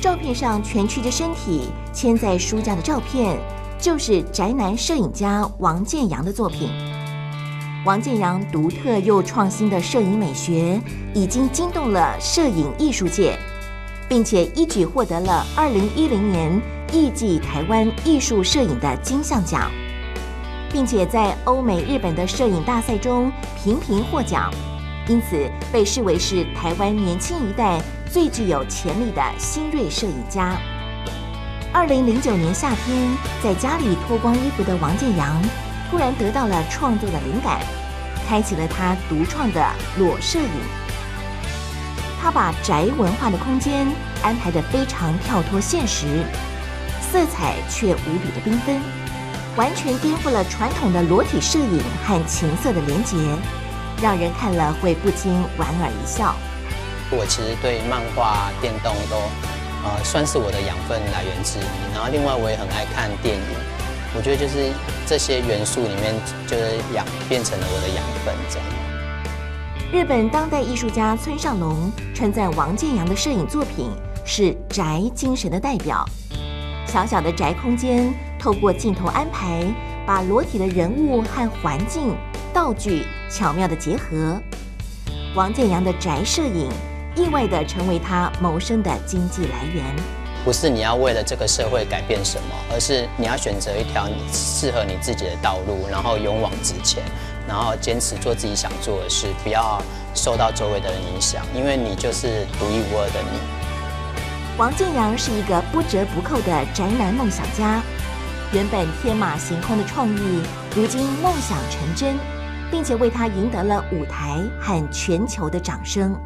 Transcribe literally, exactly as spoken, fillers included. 照片上蜷曲着身体嵌在书架的照片，就是宅男摄影家王建阳的作品。王建阳独特又创新的摄影美学，已经惊动了摄影艺术界，并且一举获得了二零一零年艺伎台湾艺术摄影的金像奖，并且在欧美、日本的摄影大赛中频频获奖，因此被视为是台湾年轻一代最具有潜力的新锐摄影家。二零零九年夏天，在家里脱光衣服的王建阳，突然得到了创作的灵感，开启了他独创的裸摄影。他把宅文化的空间安排得非常跳脱现实，色彩却无比的缤纷，完全颠覆了传统的裸体摄影和情色的连结，让人看了会不禁莞尔一笑。我其实对漫画、电动都，呃，算是我的养分来源之一。然后另外我也很爱看电影，我觉得就是这些元素里面，就是养变成了我的养分这样。日本当代艺术家村上隆称赞王建阳的摄影作品是宅精神的代表。小小的宅空间，透过镜头安排，把裸体的人物和环境、道具巧妙的结合。王建阳的宅摄影意外地成为他谋生的经济来源。不是你要为了这个社会改变什么，而是你要选择一条你适合你自己的道路，然后勇往直前，然后坚持做自己想做的事，不要受到周围的人影响，因为你就是独一无二的你。王建阳是一个不折不扣的宅男梦想家，原本天马行空的创意，如今梦想成真，并且为他赢得了舞台和全球的掌声。